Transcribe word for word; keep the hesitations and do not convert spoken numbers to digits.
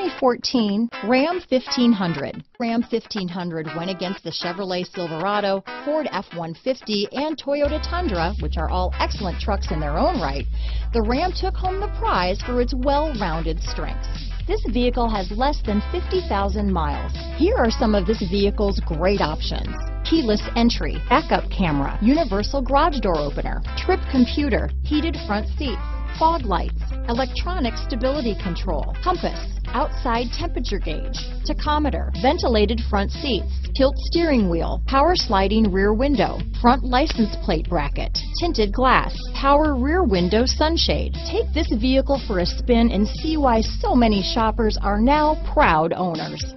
twenty fourteen Ram fifteen hundred. Ram fifteen hundred went against the Chevrolet Silverado, Ford F one fifty, and Toyota Tundra, which are all excellent trucks in their own right. The Ram took home the prize for its well-rounded strengths. This vehicle has less than fifty thousand miles. Here are some of this vehicle's great options: keyless entry, backup camera, universal garage door opener, trip computer, heated front seats, fog lights, electronic stability control, compass, outside temperature gauge, tachometer, ventilated front seats, tilt steering wheel, power sliding rear window, front license plate bracket, tinted glass, power rear window sunshade. Take this vehicle for a spin and see why so many shoppers are now proud owners.